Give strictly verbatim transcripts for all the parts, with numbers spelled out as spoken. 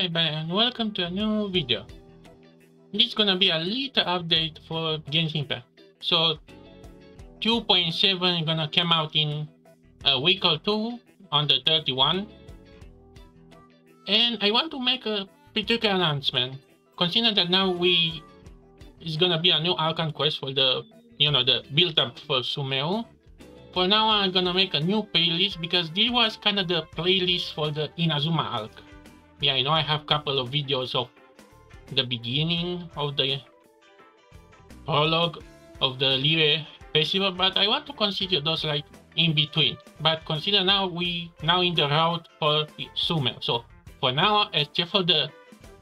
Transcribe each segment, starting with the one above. Hi everybody and welcome to a new video. This is gonna be a little update for Genshin Impact. So two point seven is gonna come out in a week or two on the thirty-first. And I want to make a particular announcement. Considering that now we it's gonna be a new Arcane quest for the you know the build up for Sumeru. For now I'm gonna make a new playlist because this was kind of the playlist for the Inazuma arc. Yeah, I know I have a couple of videos of the beginning of the prologue of the Liyue festival, but I want to consider those like in between. But consider now we now in the route for Sumeru. So for now, except for the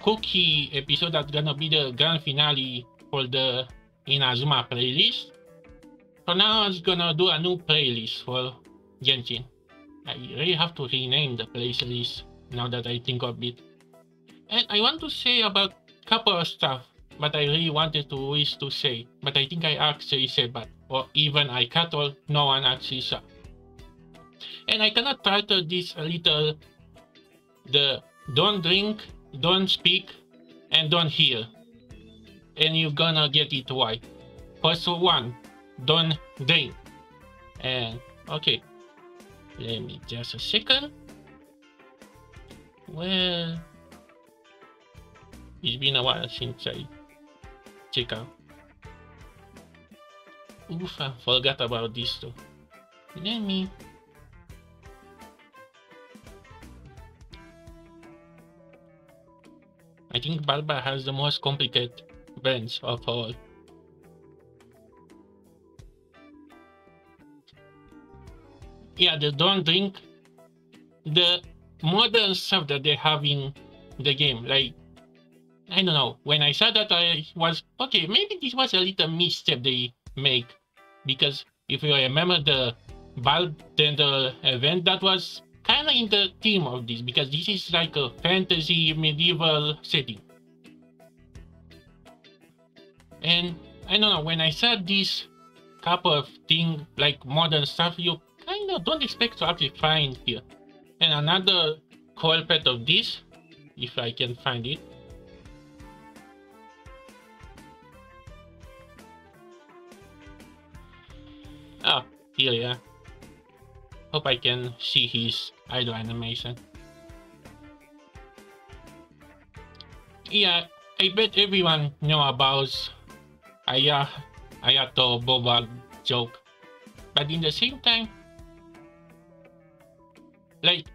Kuki episode that's gonna be the grand finale for the Inazuma playlist, for now I'm gonna do a new playlist for Genshin. I really have to rename the playlist now that I think of it. And I want to say about couple of stuff, but I really wanted to wish to say, but I think I actually said but, or even I cut all, no one actually saw. And I cannot title this a little, the don't drink, don't speak, and don't hear. And you're gonna get it right. First one, don't drink. And, okay, let me just a second. Well, it's been a while since I check out. Oof, I forgot about this too. Let me. I think Barbara has the most complicated brands of all. Yeah, the don't drink. The modern stuff that they have in the game, like I don't know, when I saw that I was okay, maybe this was a little misstep they make, because if you remember the bartender event, that was kind of in the theme of this, because this is like a fantasy medieval setting. And I don't know, when I saw this couple of things like modern stuff, you kind of don't expect to actually find here. And another culprit of this, if I can find it. Ah, here yeah. Hope I can see his idle animation. Yeah, I bet everyone know about Aya Ayato Boba joke. But in the same time, like,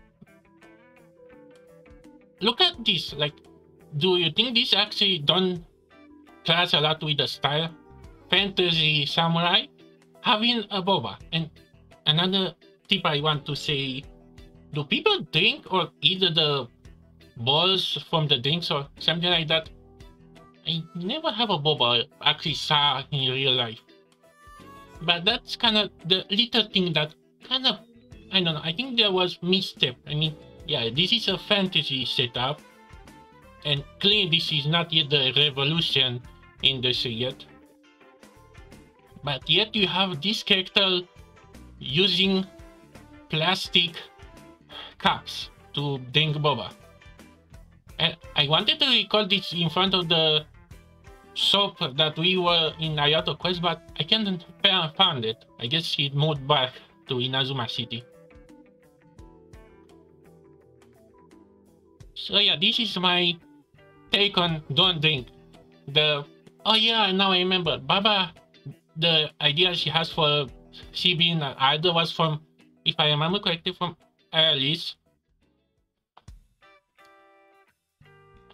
look at this, like, do you think this actually don't clash a lot with the style? Fantasy samurai having a boba. And another tip I want to say, do people drink or eat the balls from the drinks or something like that? I never have a boba actually saw in real life. But that's kind of the little thing that kind of, I don't know, I think there was misstep. I mean, yeah, this is a fantasy setup, and clearly this is not yet the revolution industry yet. But yet you have this character using plastic cups to drink boba. And I wanted to record this in front of the shop that we were in Ayato Quest, but I can't find it. I guess it moved back to Inazuma City. So yeah, this is my take on don't drink. The oh yeah, now I remember. Baba, the idea she has for she being an idol was from, if I remember correctly, from Alice.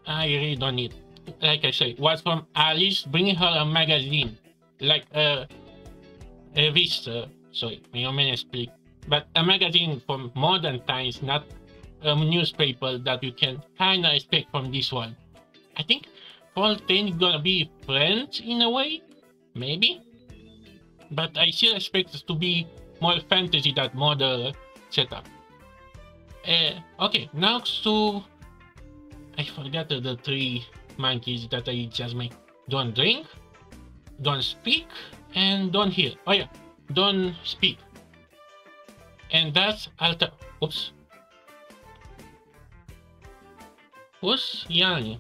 I really don't need. Like I said, was from Alice bringing her a magazine, like a revista. Sorry, I may speak, but a magazine from modern times, not a newspaper that you can kind of expect from this one. I think all ten gonna be friends in a way, maybe, but I still expect it to be more fantasy than modern setup. Uh, okay, now to I forgot the three monkeys that I just made. Don't drink, don't speak, and don't hear. Oh yeah, don't speak. And that's alter. Oops. Who's young?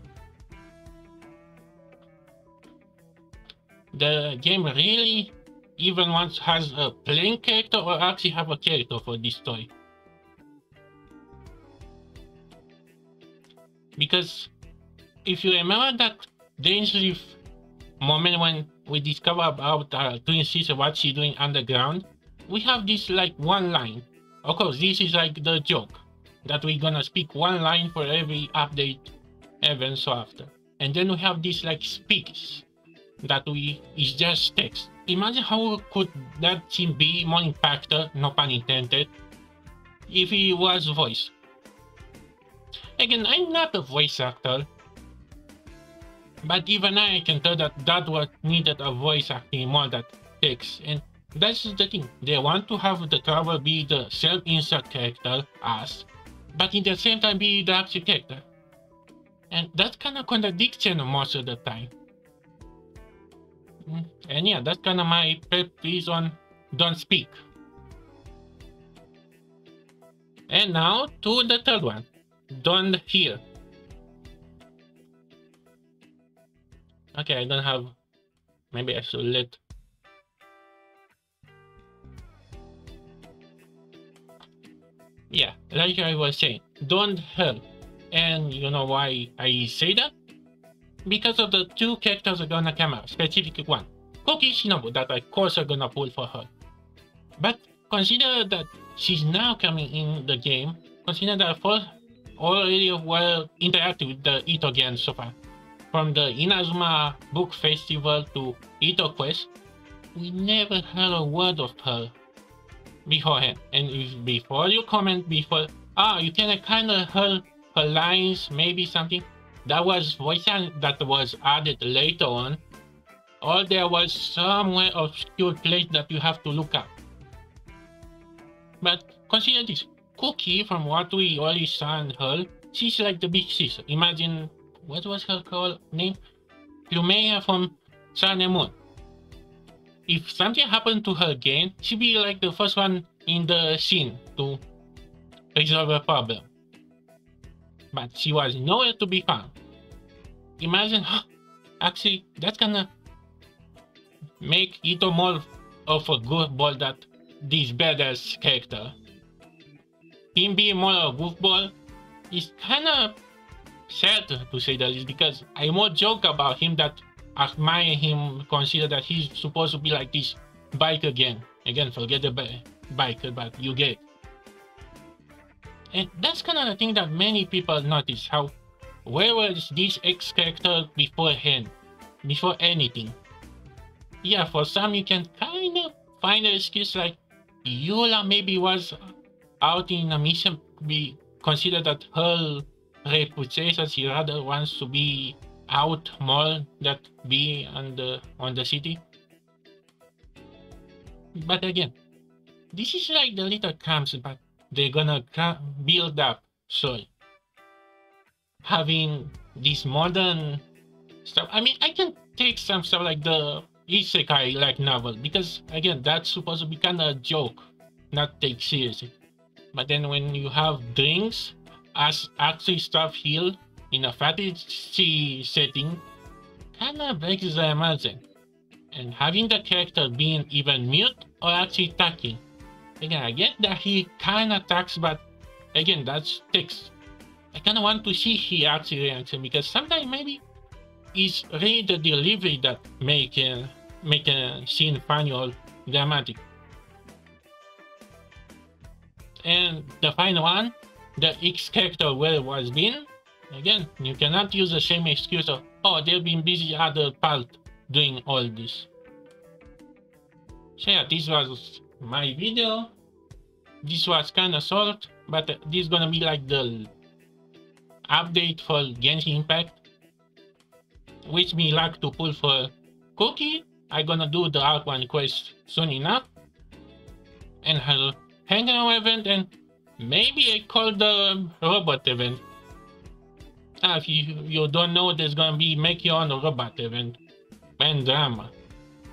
The game really even once has a playing character or actually have a character for this story. Because if you remember that dangerous moment when we discover about our twin sister, what she's doing underground, we have this like one line. Of course, this is like the joke that we're gonna speak one line for every update event so after. And then we have this like speaks that we is just text. Imagine how could that scene be more impactful, no pun intended, if it was voice. Again, I'm not a voice actor, but even I can tell that that was needed a voice acting more than text. And that's the thing, they want to have the traveler be the self-insert character as, but in the same time be the actual character. And that's kind of contradiction most of the time. And yeah, that's kind of my pet peeve on Don't Speak. And now to the third one, Don't Hear. Okay, I don't have, maybe I should let. Yeah, like I was saying, Don't Hear. And you know why I say that? Because of the two characters are gonna come out, specific one, Kuki Shinobu, that of course are gonna pull for her. But consider that she's now coming in the game, consider that first already well interacted with the Itto game so far. From the Inazuma Book Festival to Itto Quest, we never heard a word of her beforehand. And if before you comment before, ah, you can kinda hear her lines, maybe something, that was voice that was added later on, or there was somewhere obscure place that you have to look up. But consider this, Kuki, from what we already saw in her, she's like the big sister. Imagine, what was her call name? Lumeya from Sun and Moon. If something happened to her again, she'd be like the first one in the scene to resolve a problem. But she was nowhere to be found. Imagine, huh, actually, that's gonna make Itto more of a goofball that this badass character. Him being more of a goofball is kinda sad to say the least, because I more joke about him that admire him, consider that he's supposed to be like this bike again. Again, forget the bike, but you get it. And that's kind of the thing that many people notice, how where was this X character beforehand, before anything? Yeah, for some you can kind of find an excuse like Eula maybe was out in a mission, be considered that her reputation, she rather wants to be out more than be on the, on the city. But again, this is like the little camps, but they're gonna build up, so having this modern stuff. I mean, I can take some stuff like the isekai like novel, because again, that's supposed to be kind of a joke, not take seriously. But then when you have drinks as actually stuff healed in a fantasy setting, kind of breaks the immersion. And having the character being even mute or actually talking. Again, I get that he kind of attacks, but again, that's text. I kind of want to see he actually reacts, because sometimes maybe it's really the delivery that make a, make a scene funny or dramatic. And the final one, the X character where it was been. Again, you cannot use the same excuse of, oh, they've been busy other part doing all this. So yeah, this was my video. This was kind of short, but this is gonna be like the update for Genshin Impact. Wish me luck to pull for Kuki. I'm gonna do the Arc one quest soon enough, and her hangout event, and maybe I call the robot event. Ah, if you, you don't know, there's gonna be make your own robot event and drama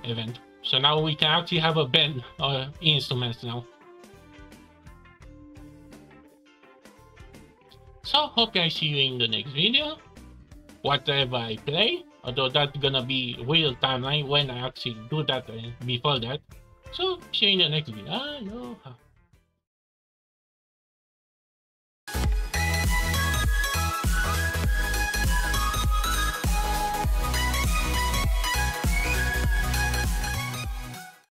event. So now we can actually have a band or instruments now. So so hope I see you in the next video, whatever I play, although that's gonna be real timeline when I actually do that before that, so see you in the next video. Aloha.